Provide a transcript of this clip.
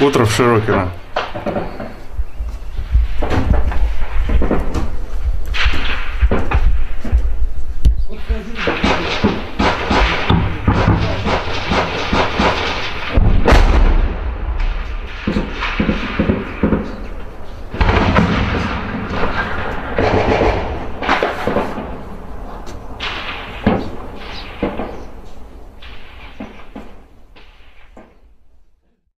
Утро в Широкино.